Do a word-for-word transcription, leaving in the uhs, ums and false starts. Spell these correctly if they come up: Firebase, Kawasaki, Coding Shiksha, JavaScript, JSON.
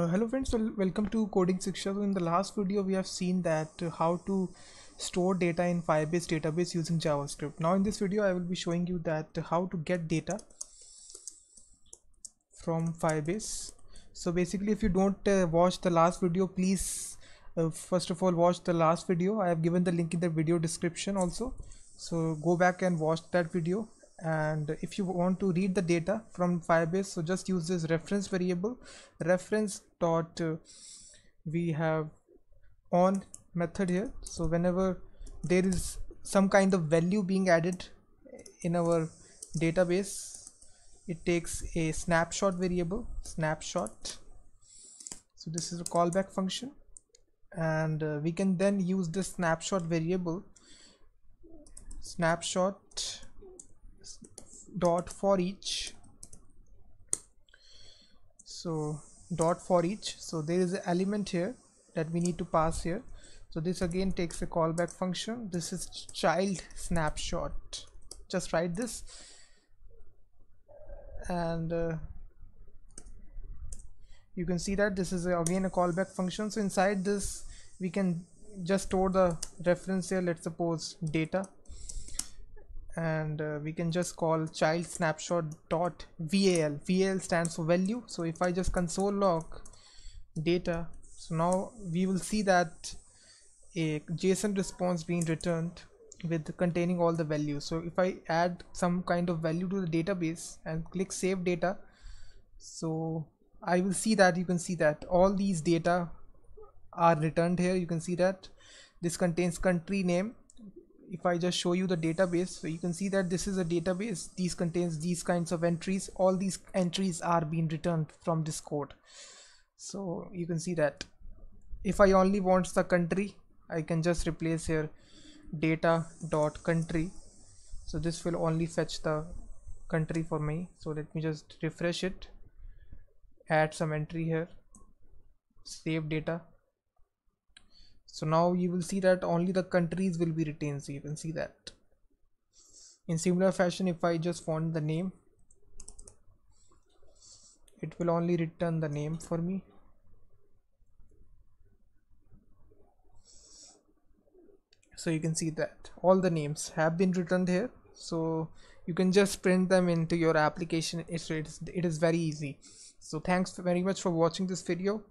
Uh, hello friends, well, welcome to Coding Shiksha. So in the last video we have seen that uh, how to store data in Firebase database using JavaScript. Now in this video I will be showing you that uh, how to get data from Firebase. So basically, if you don't uh, watch the last video, please uh, first of all watch the last video. I have given the link in the video description also, so go back and watch that video. And if you want to read the data from Firebase, so just use this reference variable, reference dot uh, we have on method here. So whenever there is some kind of value being added in our database, it takes a snapshot variable, snapshot. So this is a callback function, and uh, we can then use the snapshot variable, snapshot dot for each. So dot for each, so there is an element here that we need to pass here. So this again takes a callback function. This is child snapshot. Just write this, and uh, you can see that this is a, again a callback function. So inside this we can just store the reference here, let's suppose data, and uh, we can just call child snapshot dot val. Val stands for value. So if I just console log data, so now we will see that a JSON response being returned with containing all the values. So if I add some kind of value to the database and click save data, so I will see that, you can see that all these data are returned here. You can see that this contains country name. If I just show you the database, so you can see that this is a database, these contains these kinds of entries. All these entries are being returned from this code. So you can see that if I only want the country, I can just replace here data dot country. So this will only fetch the country for me. So let me just refresh it, add some entry here, save data. So now you will see that only the countries will be retained. So you can see that. In similar fashion, if I just want the name, it will only return the name for me. So you can see that all the names have been returned here. So you can just print them into your application. It's, it's, it is very easy. So thanks very much for watching this video.